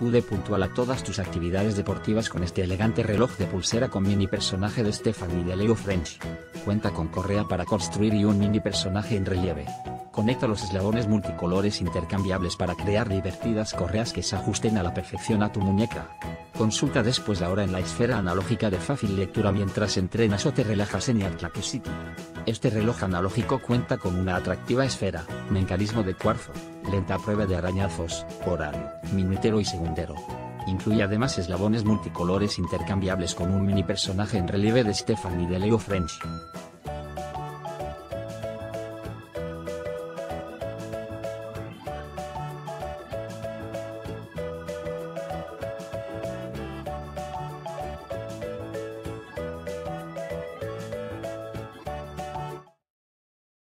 acude puntual a todas tus actividades deportivas con este elegante reloj de pulsera con mini personaje de Stephanie de LEGO Friends. Cuenta con correa para construir y un mini personaje en relieve. Conecta los eslabones multicolores intercambiables para crear divertidas correas que se ajusten a la perfección a tu muñeca. Consulta después la hora en la esfera analógica de fácil lectura mientras entrenas o te relajas en Heartlake City. Este reloj analógico cuenta con una atractiva esfera, mecanismo de cuarzo, lenta prueba de arañazos, horario, minutero y segundero. Incluye además eslabones multicolores intercambiables con un mini personaje en relieve de Stephanie de LEGO Friends.